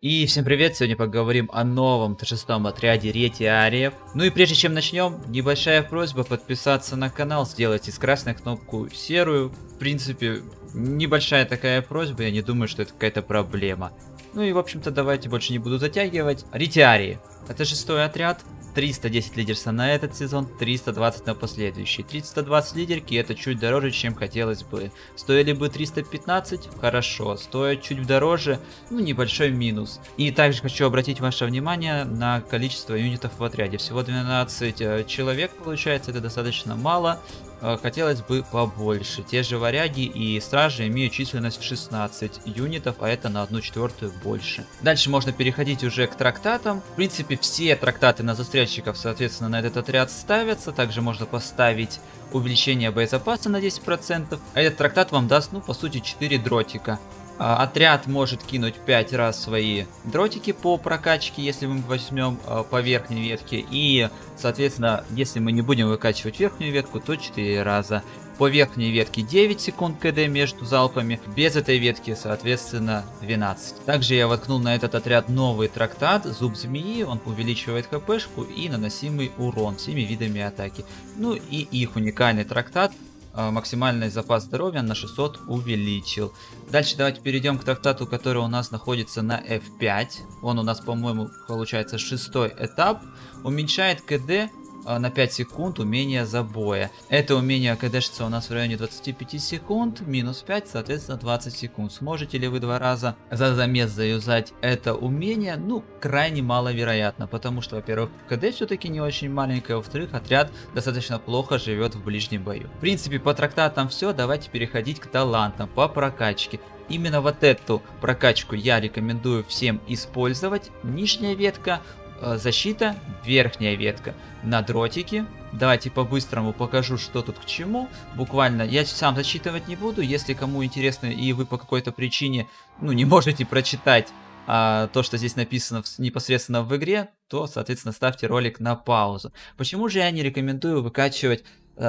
И всем привет, сегодня поговорим о новом 6-м отряде ретиариев. Ну и прежде чем начнем, небольшая просьба подписаться на канал, сделать из красной кнопку серую. В принципе, небольшая такая просьба, я не думаю, что это какая-то проблема. Ну и в общем-то давайте больше не буду затягивать. Ретиарии. Это 6-й отряд. 310 лидерса на этот сезон, 320 на последующий. 320 лидерки это чуть дороже, чем хотелось бы. Стоили бы 315, хорошо. Стоят чуть дороже, ну небольшой минус. И также хочу обратить ваше внимание на количество юнитов в отряде. Всего 12 человек получается, это достаточно мало. Хотелось бы побольше. Те же варяги и стражи имеют численность в 16 юнитов, а это на 1/4 больше. Дальше можно переходить уже к трактатам. В принципе, все трактаты на застрельщиков, соответственно, на этот отряд ставятся. Также можно поставить увеличение боезапаса на 10%. А этот трактат вам даст, ну, по сути, 4 дротика. Отряд может кинуть 5 раз свои дротики по прокачке, если мы возьмем по верхней ветке. И, соответственно, если мы не будем выкачивать верхнюю ветку, то 4 раза. По верхней ветке 9 секунд КД между залпами, без этой ветки, соответственно, 12. Также я воткнул на этот отряд новый трактат, зуб змеи, он увеличивает хпшку и наносимый урон всеми видами атаки. Ну и их уникальный трактат. Максимальный запас здоровья на 600 увеличил. Дальше давайте перейдем к трактату, который у нас находится на F5. Он у нас, по-моему, получается 6-й этап. Уменьшает КД на 5 секунд умение забоя. Это умение КДшится у нас в районе 25 секунд, минус 5, соответственно 20 секунд. Сможете ли вы 2 раза за замес заюзать это умение? Ну, крайне маловероятно, потому что, во-первых, КД все-таки не очень маленькое, во-вторых, отряд достаточно плохо живет в ближнем бою. В принципе, по трактатам все, давайте переходить к талантам по прокачке. Именно вот эту прокачку я рекомендую всем использовать. Нижняя ветка, защита, верхняя ветка на дротики. Давайте по-быстрому покажу, что тут к чему. Буквально, я сам зачитывать не буду. Если кому интересно и вы по какой-то причине, ну, не можете прочитать то, что здесь написано непосредственно в игре, то, соответственно, ставьте ролик на паузу. Почему же я не рекомендую выкачивать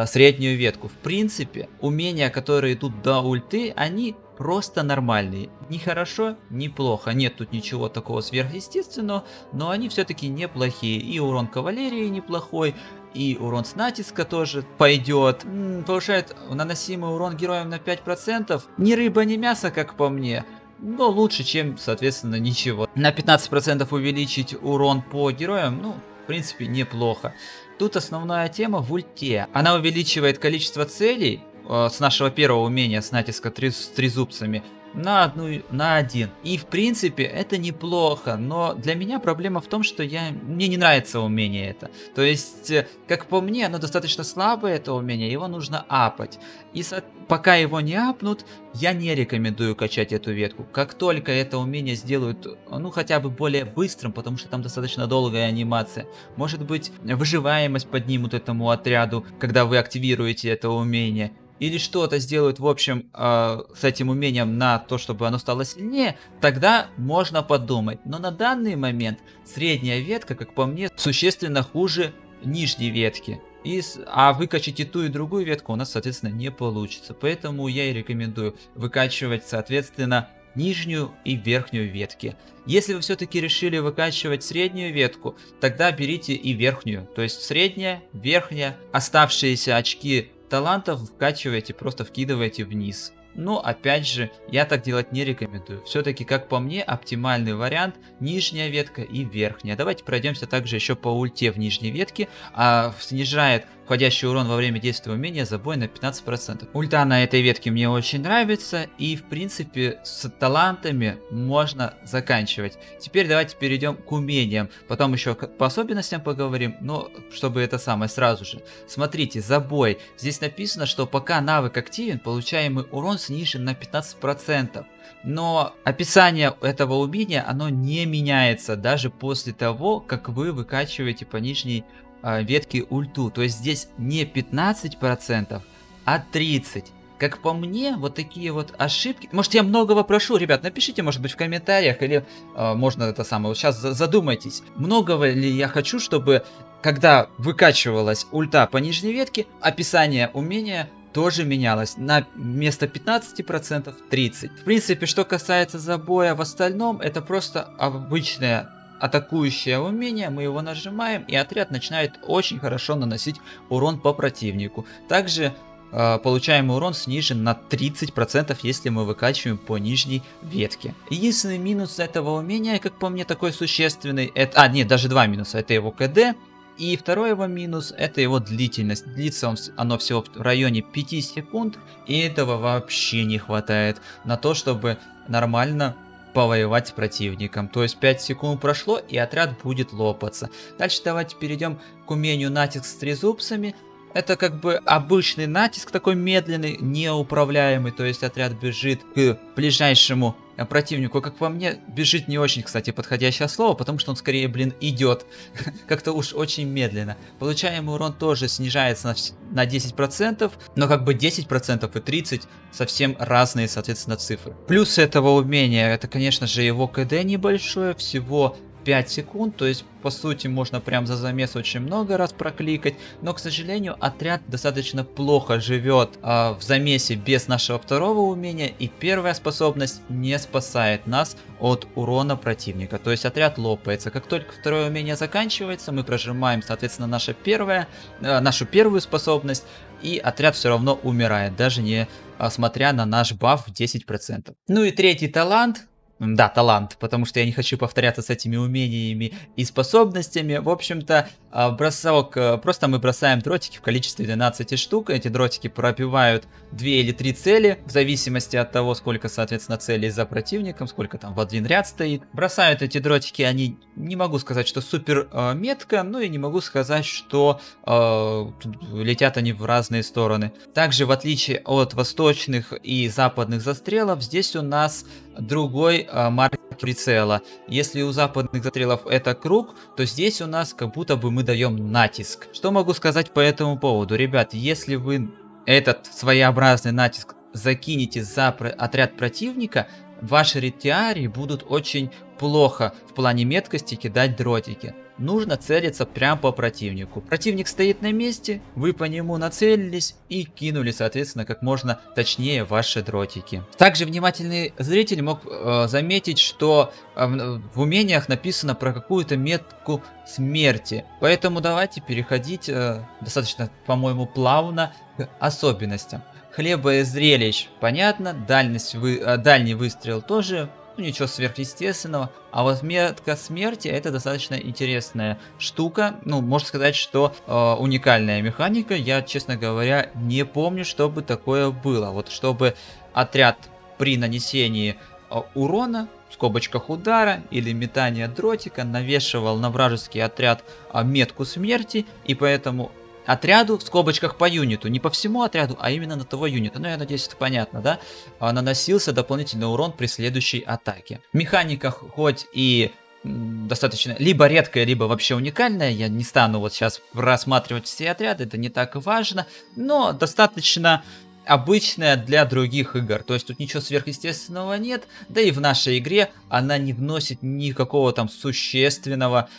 среднюю ветку? В принципе, умения, которые идут до ульты, они просто нормальные. Ни хорошо, ни плохо. Нет тут ничего такого сверхъестественного, но они все-таки неплохие. И урон кавалерии неплохой, и урон с натиска тоже пойдет. Повышает наносимый урон героям на 5%. Ни рыба, ни мясо, как по мне. Но лучше, чем, соответственно, ничего. На 15% увеличить урон по героям, ну, в принципе, неплохо. Тут основная тема в ульте. Она увеличивает количество целей с нашего первого умения, с натиска с трезубцами, на один. И в принципе это неплохо, но для меня проблема в том, что мне не нравится умение это. То есть, как по мне, оно достаточно слабое, это умение, его нужно апать. И пока его не апнут, я не рекомендую качать эту ветку. Как только это умение сделают, ну, хотя бы более быстрым, потому что там достаточно долгая анимация. Может быть, выживаемость поднимут этому отряду, когда вы активируете это умение. Или что-то сделают, в общем, с этим умением на то, чтобы оно стало сильнее, тогда можно подумать. Но на данный момент средняя ветка, как по мне, существенно хуже нижней ветки. А выкачать и ту, и другую ветку у нас, соответственно, не получится. Поэтому я и рекомендую выкачивать, соответственно, нижнюю и верхнюю ветки. Если вы все-таки решили выкачивать среднюю ветку, тогда берите и верхнюю. То есть средняя, верхняя, оставшиеся очки талантов вкачиваете, просто вкидываете вниз. Но опять же, я так делать не рекомендую. Все-таки, как по мне, оптимальный вариант нижняя ветка и верхняя. Давайте пройдемся также еще по ульте в нижней ветке. Снижает входящий урон во время действия умения забой на 15%. Ульта на этой ветке мне очень нравится. И в принципе с талантами можно заканчивать. Теперь давайте перейдем к умениям. Потом еще по особенностям поговорим. Но чтобы это самое сразу же. Смотрите, забой. Здесь написано, что пока навык активен, получаемый урон снижен на 15%. Но описание этого умения, оно не меняется даже после того, как вы выкачиваете по нижней ветки ульту. То есть здесь не 15%, а 30%. Как по мне, вот такие вот ошибки. Может, я многого прошу, ребят, напишите, может быть, в комментариях, или можно это самое, вот сейчас задумайтесь, многого ли я хочу, чтобы когда выкачивалась ульта по нижней ветке, описание умения тоже менялось. На вместо 15% 30%. В принципе, что касается забоя в остальном, это просто обычное атакующее умение. Мы его нажимаем, и отряд начинает очень хорошо наносить урон по противнику. Также получаемый урон снижен на 30%, если мы выкачиваем по нижней ветке. Единственный минус этого умения, как по мне, такой существенный, это... А, нет, даже два минуса. Это его КД. И второй его минус, это его длительность. Длится оно всего в районе 5 секунд. И этого вообще не хватает на то, чтобы нормально повоевать с противником. То есть 5 секунд прошло, и отряд будет лопаться. Дальше давайте перейдем к умению натиск с трезубцами. Это как бы обычный натиск, такой медленный, неуправляемый. То есть отряд бежит к ближайшему противнику. Как по мне, бежит не очень, кстати, подходящее слово, потому что он скорее, блин, идет. Как-то уж очень медленно. Получаемый урон тоже снижается на 10%, но как бы 10% и 30% совсем разные, соответственно, цифры. Плюс этого умения, это, конечно же, его КД небольшое, всего 5 секунд, то есть, по сути, можно прям за замес очень много раз прокликать, но, к сожалению, отряд достаточно плохо живет в замесе без нашего второго умения, и первая способность не спасает нас от урона противника, то есть отряд лопается. Как только второе умение заканчивается, мы прожимаем, соответственно, нашу первую способность, и отряд все равно умирает, даже не смотря на наш баф в 10%. Ну и третий талант. Да, талант, потому что я не хочу повторяться с этими умениями и способностями. В общем-то, бросок, просто мы бросаем дротики в количестве 12 штук. Эти дротики пробивают 2 или 3 цели, в зависимости от того, сколько, соответственно, целей за противником, сколько там в один ряд стоит. Бросают эти дротики, они, не могу сказать, что супер метко, ну и не могу сказать, что летят они в разные стороны. Также, в отличие от восточных и западных застрелов, здесь у нас другой маркер прицела. Если у западных застрелов это круг, то здесь у нас как будто бы мы даем натиск. Что могу сказать по этому поводу? Ребят, если вы этот своеобразный натиск закинете за отряд противника, ваши ретиарии будут очень плохо в плане меткости кидать дротики. Нужно целиться прямо по противнику. Противник стоит на месте, вы по нему нацелились и кинули, соответственно, как можно точнее ваши дротики. Также внимательный зритель мог заметить, что в умениях написано про какую-то метку смерти. Поэтому давайте переходить достаточно, по-моему, плавно к особенностям. Хлеба и зрелищ, понятно, дальний выстрел тоже, ну, ничего сверхъестественного. А вот метка смерти — это достаточно интересная штука. Ну, можно сказать, что уникальная механика. Я, честно говоря, не помню, чтобы такое было. Вот чтобы отряд при нанесении урона, в скобочках удара или метания дротика, навешивал на вражеский отряд метку смерти, и поэтому отряду, в скобочках по юниту, не по всему отряду, а именно на того юнита, ну я надеюсь, это понятно, да, наносился дополнительный урон при следующей атаке. Механика хоть и достаточно либо редкая, либо вообще уникальная, я не стану вот сейчас рассматривать все отряды, это не так важно, но достаточно обычная для других игр, то есть тут ничего сверхъестественного нет, да и в нашей игре она не вносит никакого там существенного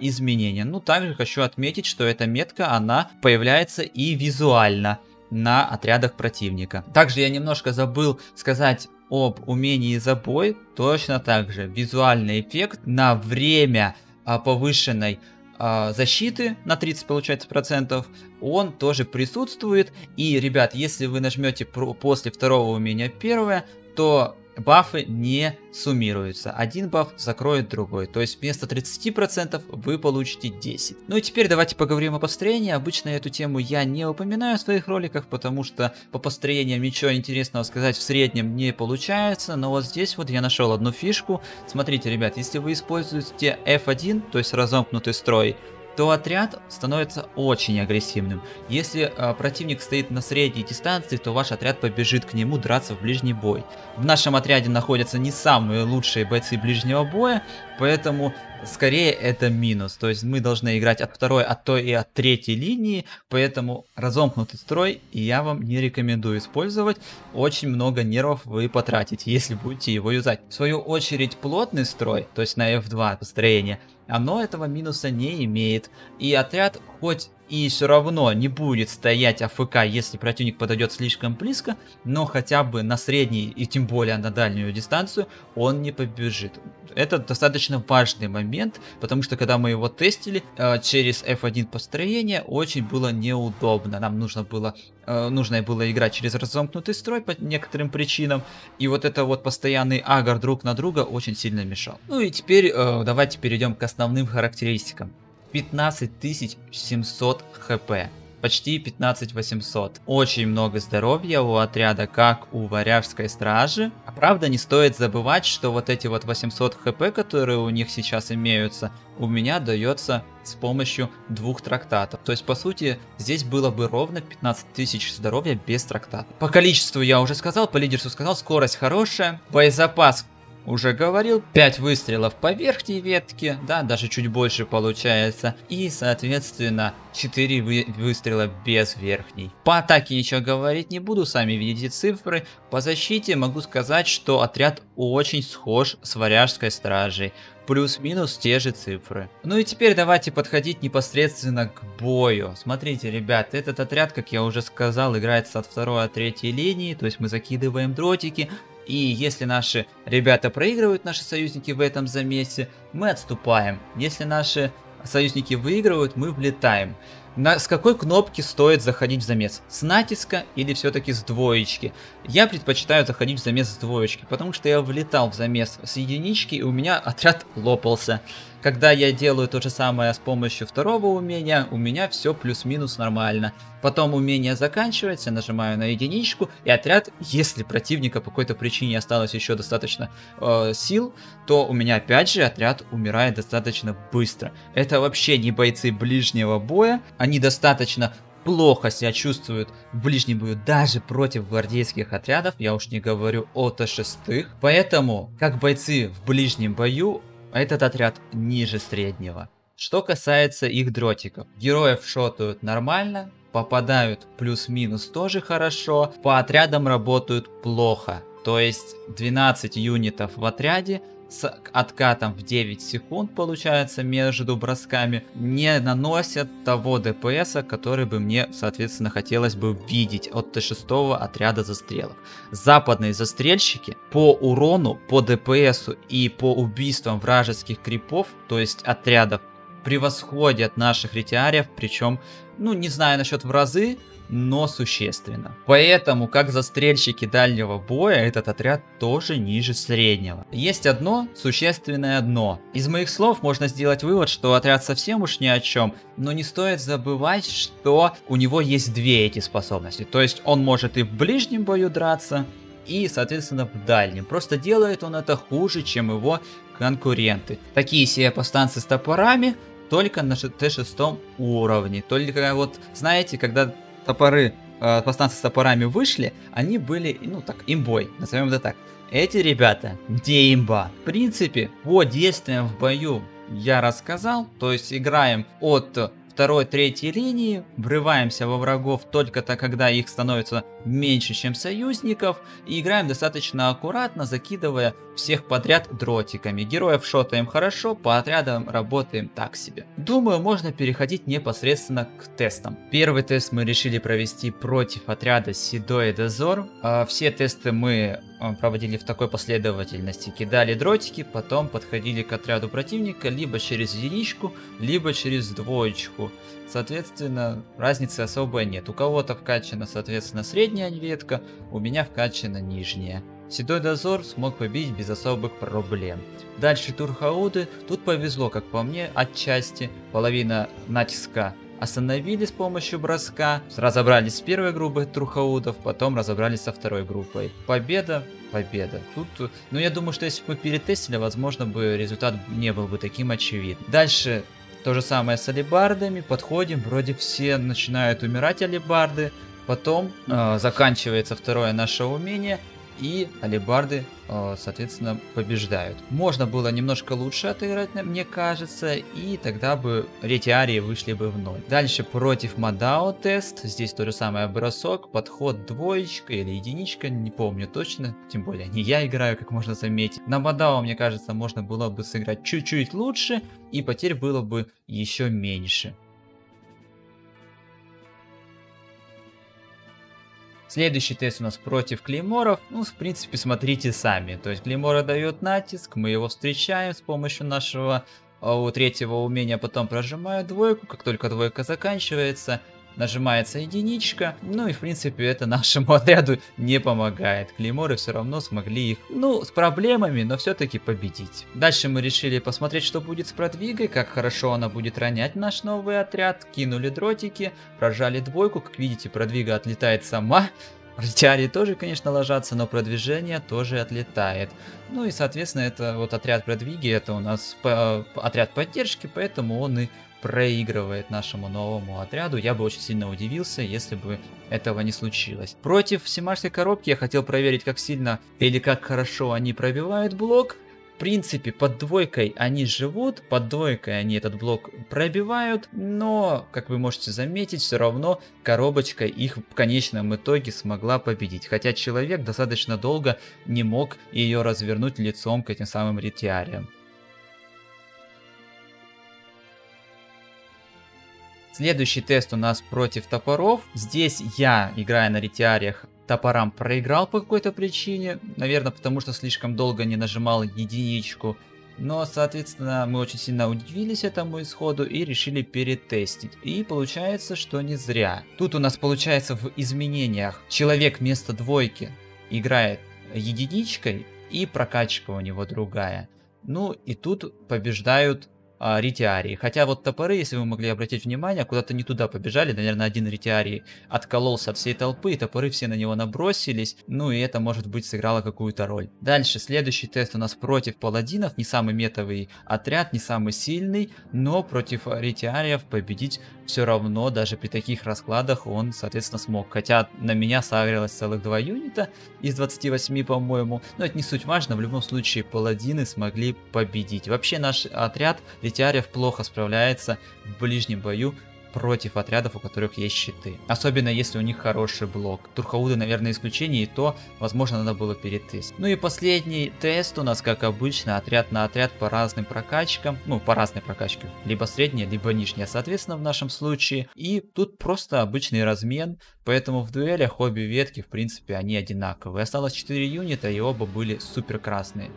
изменения. Ну, также хочу отметить, что эта метка, она появляется и визуально на отрядах противника. Также я немножко забыл сказать об умении забой, точно так же визуальный эффект на время повышенной защиты на 30 получается процентов, он тоже присутствует. И, ребят, если вы нажмете после второго умения первое, то бафы не суммируются. Один баф закроет другой. То есть вместо 30% вы получите 10%. Ну и теперь давайте поговорим о построении. Обычно эту тему я не упоминаю в своих роликах, потому что по построениям ничего интересного сказать в среднем не получается. Но вот здесь вот я нашел одну фишку. Смотрите, ребят, если вы используете F1, то есть разомкнутый строй, то отряд становится очень агрессивным. Если противник стоит на средней дистанции, то ваш отряд побежит к нему драться в ближний бой. В нашем отряде находятся не самые лучшие бойцы ближнего боя, поэтому скорее это минус. То есть мы должны играть от второй, от той и от третьей линии, поэтому разомкнутый строй я вам не рекомендую использовать. Очень много нервов вы потратите, если будете его юзать. В свою очередь плотный строй, то есть на F2 построение, оно этого минуса не имеет. И отряд хоть и все равно не будет стоять АФК, если противник подойдет слишком близко, но хотя бы на средний и тем более на дальнюю дистанцию он не побежит. Это достаточно важный момент, потому что когда мы его тестили, через F1 построение очень было неудобно. Нам нужно было играть через разомкнутый строй по некоторым причинам, и вот это вот постоянный агр друг на друга очень сильно мешал. Ну и теперь давайте перейдем к основным характеристикам. 15700 хп, почти 15800. Очень много здоровья у отряда, как у варяжской стражи. А правда, не стоит забывать, что вот эти вот 800 хп, которые у них сейчас имеются, у меня дается с помощью 2 трактатов. То есть, по сути, здесь было бы ровно 15 тысяч здоровья без трактата. По количеству я уже сказал, по лидерству сказал, скорость хорошая, боезапас уже говорил, 5 выстрелов по верхней ветке, да, даже чуть больше получается. И, соответственно, 4 выстрела без верхней. По атаке ничего говорить не буду, сами видите цифры. По защите могу сказать, что отряд очень схож с варяжской стражей. Плюс-минус те же цифры. Ну и теперь давайте подходить непосредственно к бою. Смотрите, ребят, этот отряд, как я уже сказал, играется от 2-3 линии, то есть мы закидываем дротики. И если наши ребята проигрывают, наши союзники в этом замесе, мы отступаем. Если наши союзники выигрывают, мы влетаем. С какой кнопки стоит заходить в замес? С натиска или все-таки с двоечки? Я предпочитаю заходить в замес с двоечки, потому что я влетал в замес с единички, и у меня отряд лопался. Когда я делаю то же самое с помощью второго умения, у меня все плюс-минус нормально. Потом умение заканчивается, нажимаю на единичку, и отряд, если противника по какой-то причине осталось еще достаточно сил, то у меня опять же отряд умирает достаточно быстро. Это вообще не бойцы ближнего боя, они достаточно плохо себя чувствуют в ближнем бою даже против гвардейских отрядов, я уж не говорю о Т6, поэтому как бойцы в ближнем бою, этот отряд ниже среднего. Что касается их дротиков. Героев шотают нормально, попадают плюс-минус тоже хорошо, по отрядам работают плохо. То есть 12 юнитов в отряде с откатом в 9 секунд получается между бросками не наносят того ДПСа, который бы мне, соответственно, хотелось бы видеть от Т6 отряда застрелов. Западные застрельщики по урону, по ДПСу и по убийствам вражеских крипов, то есть отрядов, превосходят наших ретиариев, причем, ну, не знаю насчет в разы, но существенно. Поэтому, как застрельщики дальнего боя, этот отряд тоже ниже среднего. Есть одно существенное дно. Из моих слов можно сделать вывод, что отряд совсем уж ни о чем, но не стоит забывать, что у него есть две эти способности. То есть он может и в ближнем бою драться, и, соответственно, в дальнем. Просто делает он это хуже, чем его конкуренты. Такие себе повстанцы с топорами, только на Т6 уровне. Только вот, знаете, когда топоры, повстанцы с топорами вышли, они были, ну так, имбой, назовем это так. Эти ребята, где имба? В принципе, по действиям в бою я рассказал, то есть играем от 2-3 линии, врываемся во врагов только-то, когда их становится меньше, чем союзников, и играем достаточно аккуратно, закидывая всех подряд дротиками. Героев шотаем хорошо, по отрядам работаем так себе. Думаю, можно переходить непосредственно к тестам. Первый тест мы решили провести против отряда Седой Дозор. Все тесты мы проводили в такой последовательности. Кидали дротики, потом подходили к отряду противника либо через единичку, либо через двоечку. Соответственно, разницы особой нет. У кого-то вкачана, соответственно, средняя ветка, у меня вкачана нижняя. Седой Дозор смог побить без особых проблем. Дальше Турхауды. Тут повезло, как по мне, отчасти. Половина натиска остановили с помощью броска. Разобрались с первой группой Турхаудов, потом разобрались со второй группой. Победа, победа. Тут, ну я думаю, что если бы мы перетестили, возможно бы результат не был бы таким очевидным. Дальше то же самое с алебардами. Подходим, вроде все начинают умирать алебарды. Потом заканчивается второе наше умение. И алебарды, соответственно, побеждают. Можно было немножко лучше отыграть, мне кажется, и тогда бы ретиарии вышли бы в ноль. Дальше против Мадао тест. Здесь то же самое бросок, подход двоечка или единичка, не помню точно. Тем более не я играю, как можно заметить. На Мадао, мне кажется, можно было бы сыграть чуть-чуть лучше, и потерь было бы еще меньше. Следующий тест у нас против клейморов. Ну, в принципе, смотрите сами. То есть клейморы дают натиск, мы его встречаем с помощью нашего третьего умения, потом прожимаю двойку. Как только двойка заканчивается, нажимается единичка. Ну и в принципе это нашему отряду не помогает. Клейморы все равно смогли их, ну, с проблемами, но все-таки победить. Дальше мы решили посмотреть, что будет с продвигой, как хорошо она будет ронять наш новый отряд. Кинули дротики, прожали двойку. Как видите, продвига отлетает сама. Ретиарии тоже, конечно, ложатся, но продвижение тоже отлетает. Ну и, соответственно, это вот отряд продвиги, это у нас отряд поддержки, поэтому он и проигрывает нашему новому отряду. Я бы очень сильно удивился, если бы этого не случилось. Против Семашской коробки я хотел проверить, как сильно или как хорошо они пробивают блок. В принципе, под двойкой они живут, под двойкой они этот блок пробивают, но, как вы можете заметить, все равно коробочка их в конечном итоге смогла победить. Хотя человек достаточно долго не мог ее развернуть лицом к этим самым ретиариям. Следующий тест у нас против топоров. Здесь я, играя на ретиариях, топорам проиграл по какой-то причине, наверное, потому что слишком долго не нажимал единичку. Но, соответственно, мы очень сильно удивились этому исходу и решили перетестить. И получается, что не зря. Тут у нас получается в изменениях человек вместо двойки играет единичкой, и прокачка у него другая. Ну и тут побеждают ретиарии. Хотя вот топоры, если вы могли обратить внимание, куда-то не туда побежали. Наверное, один ретиарий откололся от всей толпы, и топоры все на него набросились. Ну и это, может быть, сыграло какую-то роль. Дальше, следующий тест у нас против паладинов. Не самый метовый отряд, не самый сильный, но против ретиариев победить все равно, даже при таких раскладах, он, соответственно, смог. Хотя на меня сагрилось целых 2 юнита из 28, по-моему. Но это не суть важно, в любом случае, паладины смогли победить. Вообще, наш отряд ретиариев плохо справляется в ближнем бою против отрядов, у которых есть щиты. Особенно, если у них хороший блок. Турхауды, наверное, исключение, и то, возможно, надо было перетестить. Ну и последний тест у нас, как обычно, отряд на отряд по разным прокачкам. Ну, по разной прокачке. Либо средняя, либо нижняя, соответственно, в нашем случае. И тут просто обычный размен. Поэтому в дуэлях обе ветки, в принципе, они одинаковые. Осталось 4 юнита, и оба были супер красные.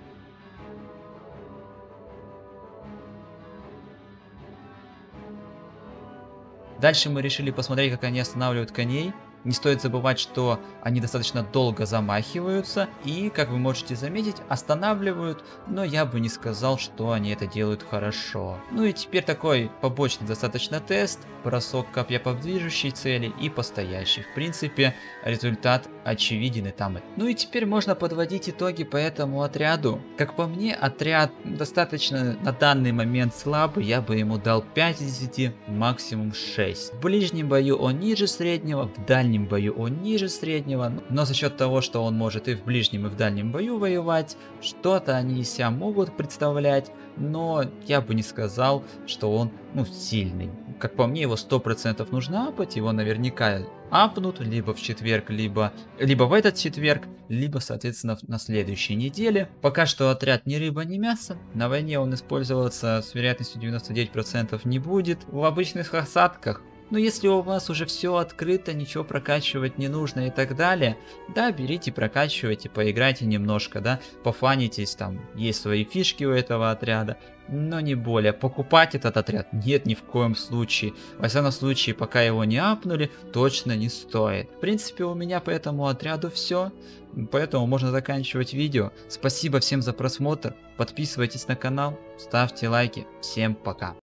Дальше мы решили посмотреть, как они останавливают коней. Не стоит забывать, что они достаточно долго замахиваются и, как вы можете заметить, останавливают, но я бы не сказал, что они это делают хорошо. Ну и теперь такой побочный достаточно тест, бросок копья по движущей цели и по стоящей. В принципе, результат очевиден и там. Ну и теперь можно подводить итоги по этому отряду. Как по мне, отряд достаточно на данный момент слабый, я бы ему дал 5 из 10, максимум 6. В ближнем бою он ниже среднего, в дальнем бою он ниже среднего, но за счет того, что он может и в ближнем, и в дальнем бою воевать, что-то они из себя могут представлять, но я бы не сказал, что он, ну, сильный. Как по мне, его 100% нужно апать, его наверняка апнут либо в четверг, либо в этот четверг, либо, соответственно, на следующей неделе. Пока что отряд ни рыба, ни мясо. На войне он использоваться с вероятностью 99% не будет. В обычных осадках. Но если у вас уже все открыто, ничего прокачивать не нужно и так далее, да, берите, прокачивайте, поиграйте немножко, да, пофанитесь, там есть свои фишки у этого отряда, но не более. Покупать этот отряд нет ни в коем случае. Во всяком случае, пока его не апнули, точно не стоит. В принципе, у меня по этому отряду все, поэтому можно заканчивать видео. Спасибо всем за просмотр, подписывайтесь на канал, ставьте лайки, всем пока.